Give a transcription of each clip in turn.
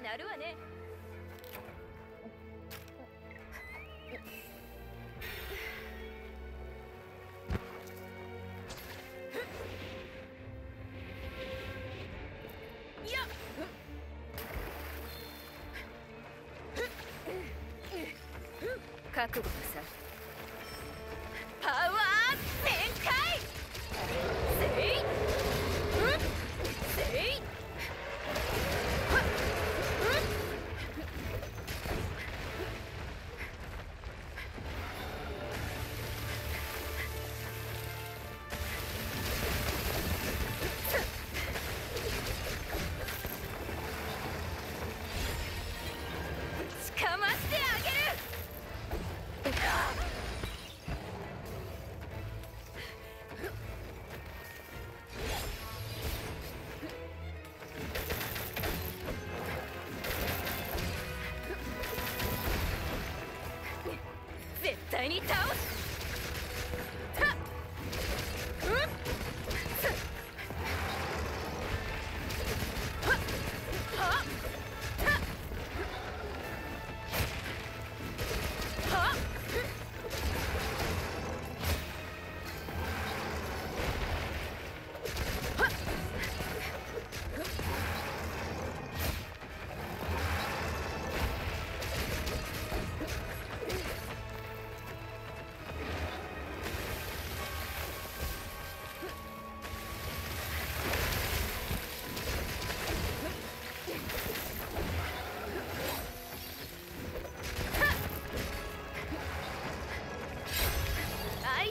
ゃなるわね。覚悟なさい。パワー全開。せい、せい、捕まってあげる。絶対に倒す。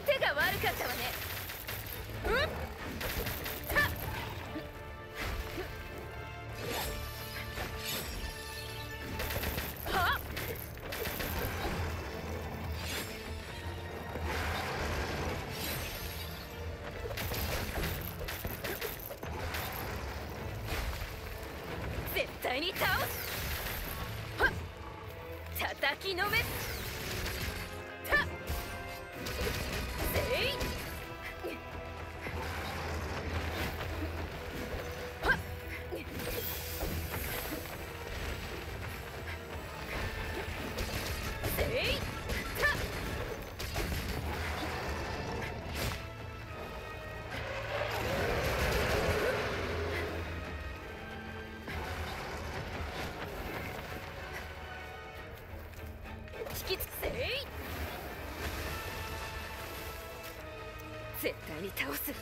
手が悪かったわね。絶対に倒す。叩きのめす。絶対に倒す。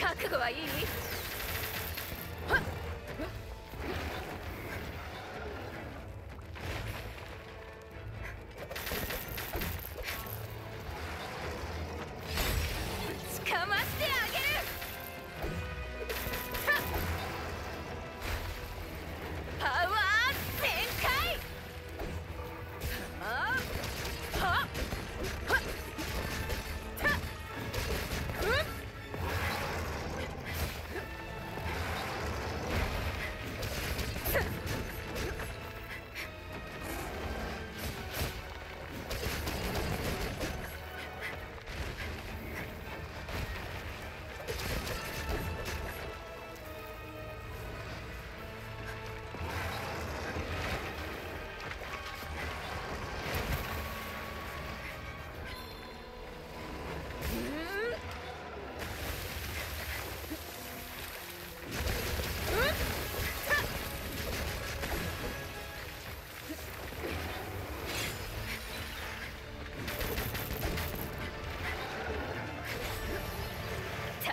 覚悟はいい？捕まってあげる。パワー全開。はあ、はあ。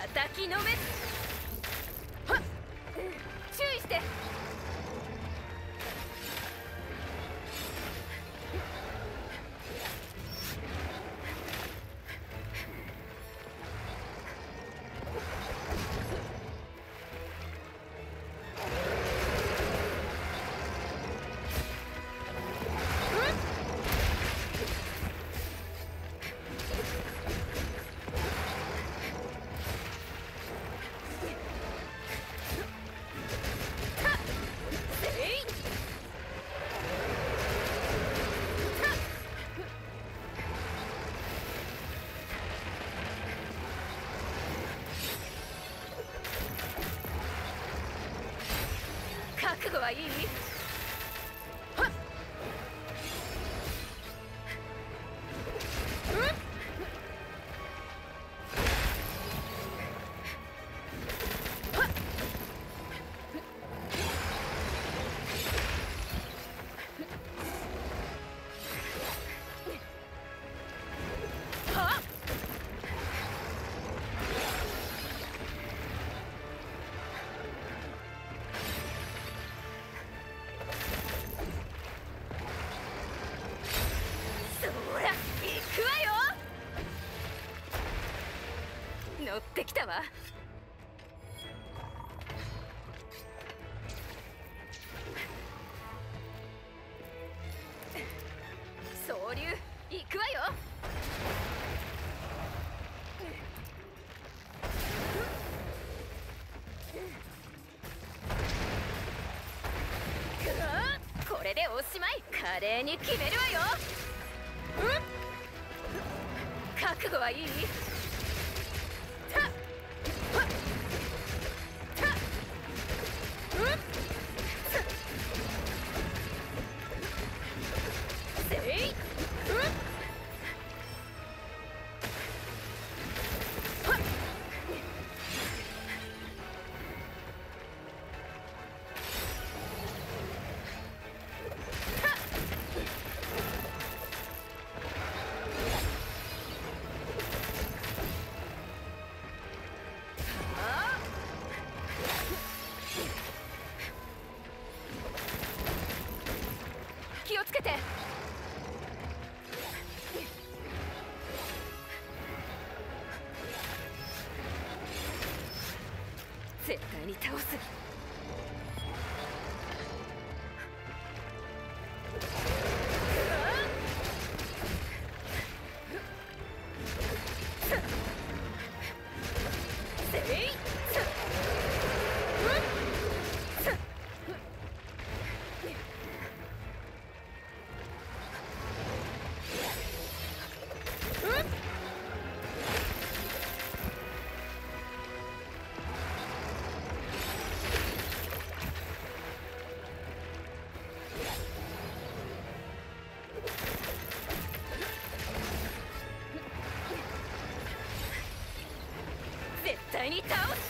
叩きのめす。注意して。覚悟はいい？乗ってきたわ。総流行くわよ。これでおしまい。華麗に決めるわよ。覚悟はいい？絶対に倒す。に倒す。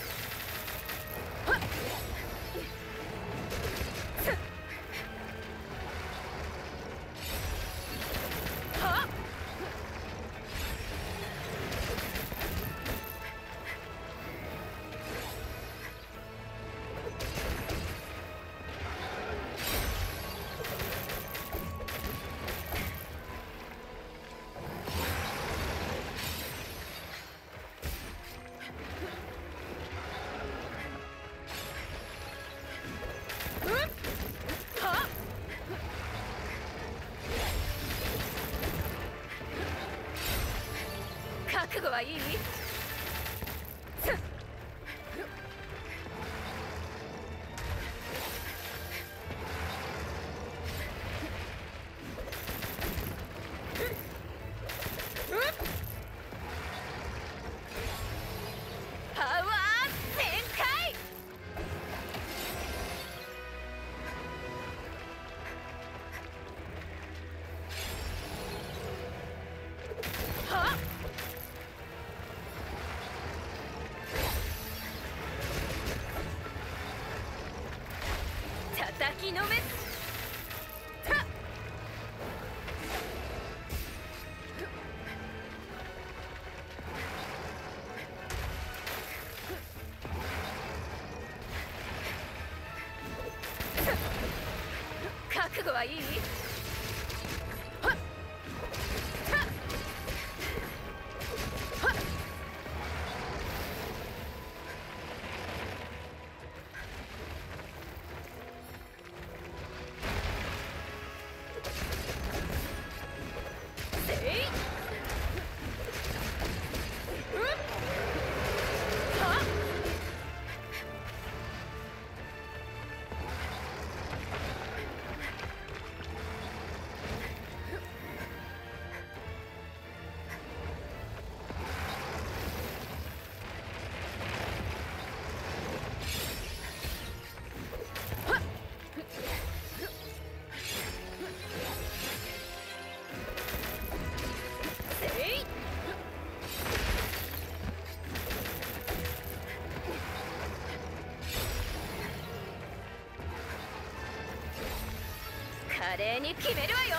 覚悟はいい？パワー全開！はっ！叩きのめた。覚悟はいい？華麗に決めるわよ。